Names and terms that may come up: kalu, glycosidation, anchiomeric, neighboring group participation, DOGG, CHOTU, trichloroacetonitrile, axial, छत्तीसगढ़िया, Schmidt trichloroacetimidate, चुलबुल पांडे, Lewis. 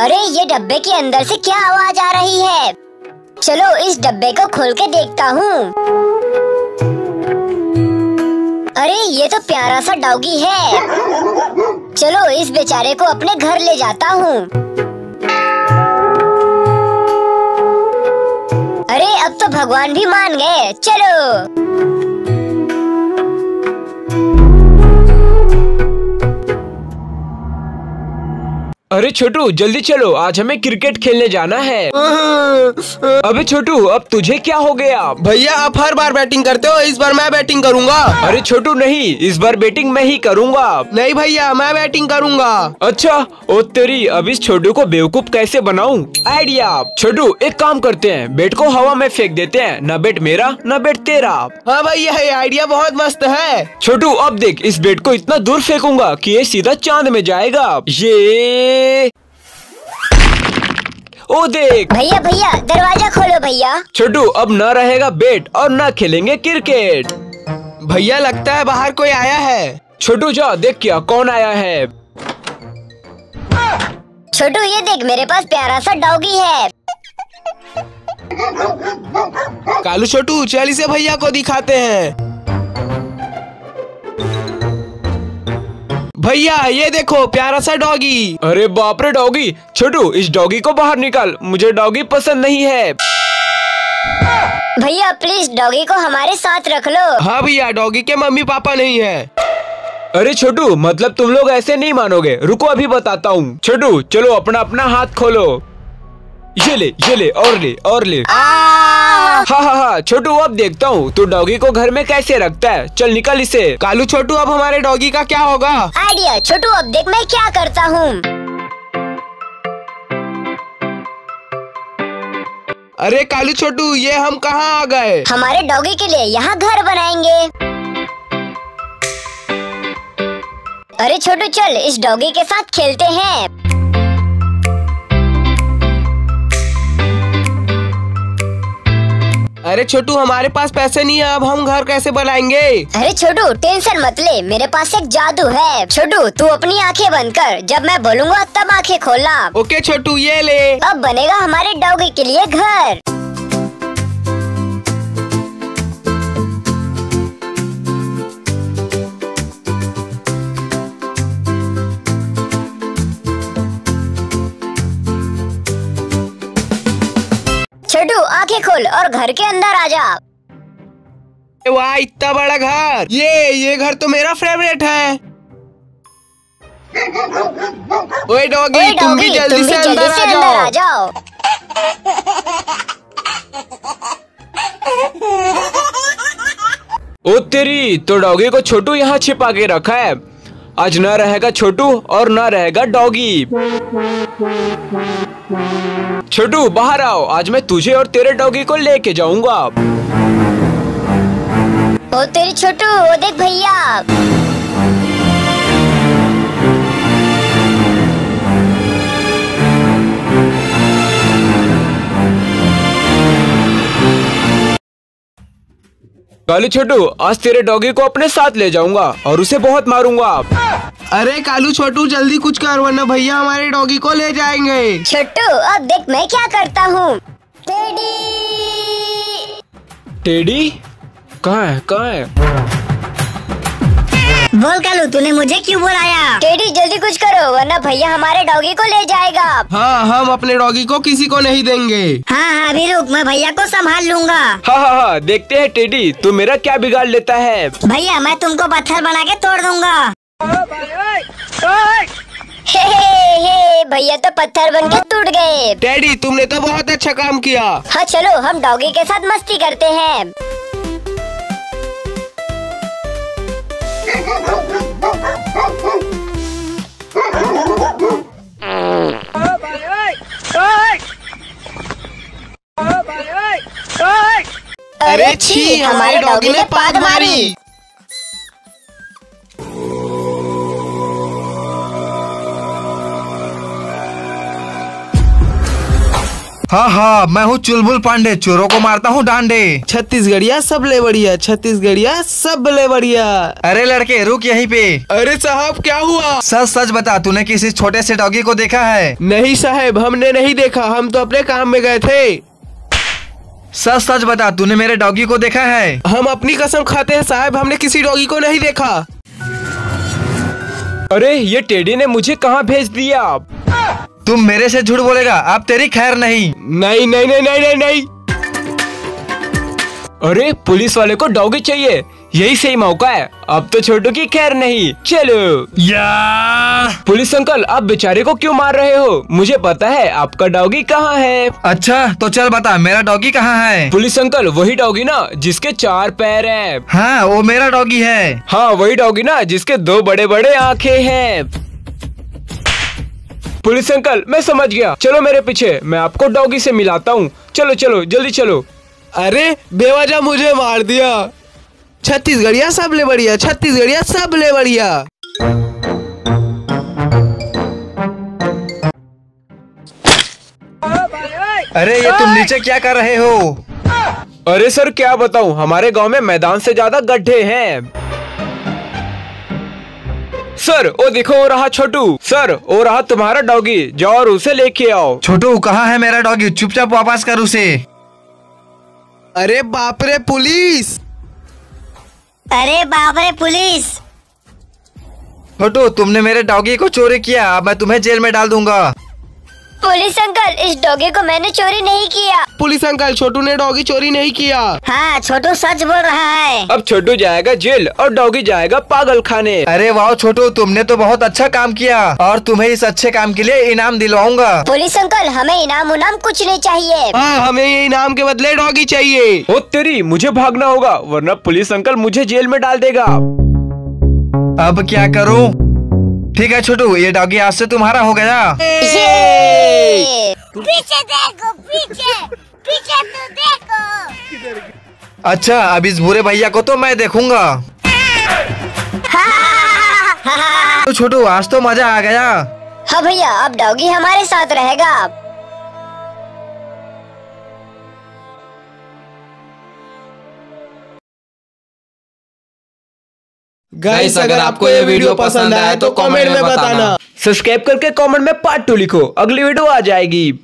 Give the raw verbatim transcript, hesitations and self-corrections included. अरे ये डब्बे के अंदर से क्या आवाज आ रही है? चलो इस डब्बे को खोल के देखता हूँ। अरे ये तो प्यारा सा डॉगी है। चलो इस बेचारे को अपने घर ले जाता हूँ। अरे अब तो भगवान भी मान गए। चलो अरे छोटू जल्दी चलो, आज हमें क्रिकेट खेलने जाना है। अबे छोटू अब तुझे क्या हो गया? भैया आप हर बार बैटिंग करते हो, इस बार मैं बैटिंग करूंगा। अरे छोटू नहीं, इस बार बैटिंग मैं ही करूंगा। नहीं भैया मैं बैटिंग करूंगा। अच्छा ओ तेरी, अब इस छोटू को बेवकूफ कैसे बनाऊं? आइडिया। छोटू एक काम करते हैं, बैट को हवा में फेंक देते हैं, न बैट मेरा न बैट तेरा। हाँ भैया ये आइडिया बहुत मस्त है। छोटू अब देख, इस बैट को इतना दूर फेंकूंगा कि ये सीधा चांद में जाएगा। ये ओ देख। भैया भैया दरवाजा खोलो भैया। छोटू अब ना रहेगा बैट और ना खेलेंगे क्रिकेट। भैया लगता है बाहर कोई आया है। छोटू जा देख क्या कौन आया है। छोटू ये देख मेरे पास प्यारा सा डॉगी है। कालू छोटू चल इसे भैया को दिखाते हैं। भैया ये देखो प्यारा सा डॉगी। अरे बाप रे डॉगी। छोटू इस डॉगी को बाहर निकाल, मुझे डॉगी पसंद नहीं है। भैया प्लीज डॉगी को हमारे साथ रख लो। हाँ भैया डॉगी के मम्मी पापा नहीं है। अरे छोटू मतलब तुम लोग ऐसे नहीं मानोगे, रुको अभी बताता हूँ। छोटू चलो अपना अपना हाथ खोलो। ये ले ये ले और ले और ले। हाँ हाँ हाँ छोटू अब देखता हूँ तू डॉगी को घर में कैसे रखता है, चल निकल इसे। कालू छोटू अब हमारे डॉगी का क्या होगा? आइडिया। छोटू अब देख मैं क्या करता हूँ। अरे कालू छोटू ये हम कहाँ आ गए? हमारे डॉगी के लिए यहाँ घर बनाएंगे। अरे छोटू चल इस डॉगी के साथ खेलते हैं। अरे छोटू हमारे पास पैसे नहीं है, अब हम घर कैसे बनाएंगे? अरे छोटू टेंशन मत ले, मेरे पास एक जादू है। छोटू तू अपनी आंखें बंद कर, जब मैं बोलूँगा तब आंखें खोलना। ओके छोटू ये ले। अब बनेगा हमारे डॉगी के लिए घर। छोटू आंखें खोल और घर के अंदर आ जा। वाह इतना बड़ा घर, ये ये घर तो मेरा फेवरेट है। ओए डॉगी तुम भी जल्दी से अंदर आ जाओ। ओ तेरी, तो डॉगी को छोटू यहाँ छिपा के रखा है। आज ना रहेगा छोटू और ना रहेगा डॉगी। छोटू बाहर आओ, आज मैं तुझे और तेरे डॉगी को लेके जाऊंगा। ओ तेरी छोटू ओ देख भैया। कालू छोटू आज तेरे डॉगी को अपने साथ ले जाऊंगा और उसे बहुत मारूंगा। अरे कालू छोटू जल्दी कुछ कर वरना भैया हमारे डॉगी को ले जाएंगे। छोटू अब देख मैं क्या करता हूँ। टेडी टेडी कहाँ है कहाँ है? बोल कालू तूने मुझे क्यों बुलाया? टेडी जल्दी कुछ करो वरना भैया हमारे डॉगी को ले जाएगा। हाँ हम अपने डॉगी को किसी को नहीं देंगे। हाँ हाँ अभी रुक, मैं भैया को संभाल लूंगा। हाँ हाँ हाँ देखते है टेडी तू मेरा क्या बिगाड़ लेता है। भैया मैं तुमको पत्थर बना के तोड़ दूंगा। हे हे हे भैया तो पत्थर बन के टूट गए। डैडी तुमने तो बहुत अच्छा काम किया। हाँ चलो हम डॉगी के साथ मस्ती करते हैं। अरे छी हमारे डॉगी ने पाद मारी। हाँ हाँ मैं हूँ चुलबुल पांडे, चोरों को मारता हूँ डांडे। छत्तीसगढ़िया सब ले बढ़िया, छत्तीसगढ़िया सब ले बढ़िया। अरे लड़के रुक यहीं पे। अरे साहब क्या हुआ? सच सच बता, तूने किसी छोटे से डॉगी को देखा है? नहीं साहब, हमने नहीं देखा, हम तो अपने काम में गए थे। सच सच बता, तूने मेरे डॉगी को देखा है? हम अपनी कसम खाते हैं साहब, हमने किसी डॉगी को नहीं देखा। अरे ये टेडी ने मुझे कहाँ भेज दिया? तुम मेरे से झूठ बोलेगा, आप तेरी खैर नहीं। नहीं नहीं नहीं नहीं नहीं नहीं। अरे पुलिस वाले को डॉगी चाहिए, यही सही मौका है। अब तो छोटू की खैर नहीं। चलो यार। पुलिस अंकल आप बेचारे को क्यों मार रहे हो? मुझे पता है आपका डॉगी कहाँ है। अच्छा तो चल बता मेरा डॉगी कहाँ है? पुलिस अंकल वही डॉगी ना जिसके चार पैर हैं। हाँ वो मेरा डॉगी है। हाँ वही डॉगी ना जिसके दो बड़े बड़े आँखें हैं। पुलिस अंकल मैं समझ गया, चलो मेरे पीछे, मैं आपको डॉगी से मिलाता हूँ। चलो चलो जल्दी चलो। अरे बेवजह मुझे मार दिया। छत्तीसगढ़िया सब ले बढ़िया, छत्तीसगढ़िया सब ले बढ़िया। अरे ये तुम नीचे क्या कर रहे हो? अरे सर क्या बताऊँ, हमारे गांव में मैदान से ज्यादा गड्ढे हैं। सर ओ देखो वो रहा छोटू। सर वो रहा तुम्हारा डॉगी, जाओ और उसे लेके आओ। छोटू कहाँ है मेरा डॉगी? चुपचाप वापस कर उसे। अरे बाप रे पुलिस, अरे बाप रे पुलिस। छोटू तुमने मेरे डॉगी को चोरी किया, अब मैं तुम्हें जेल में डाल दूंगा। पुलिस अंकल इस डॉगी को मैंने चोरी नहीं किया। पुलिस अंकल छोटू ने डॉगी चोरी नहीं किया। हाँ छोटू सच बोल रहा है। अब छोटू जाएगा जेल और डॉगी जाएगा पागल खाने। अरे वाह छोटू तुमने तो बहुत अच्छा काम किया, और तुम्हें इस अच्छे काम के लिए इनाम दिलवाऊंगा। पुलिस अंकल हमें इनाम उनाम कुछ नहीं चाहिए। हाँ हमें ये इनाम के बदले डॉगी चाहिए। ओ तेरी, मुझे भागना होगा वरना पुलिस अंकल मुझे जेल में डाल देगा। अब क्या करूँ? ठीक है छोटू, ये डॉगी आज से तुम्हारा हो गया। पीछे देखो, पीछे पीछे तो देखो। अच्छा अब इस बुरे भैया को तो मैं देखूंगा। तो छोटू आज तो मजा आ गया। हाँ भैया अब डॉगी हमारे साथ रहेगा। गाइस अगर आपको ये वीडियो पसंद आया तो कमेंट में बताना। सब्सक्राइब करके कमेंट में पार्ट टू लिखो, अगली वीडियो आ जाएगी।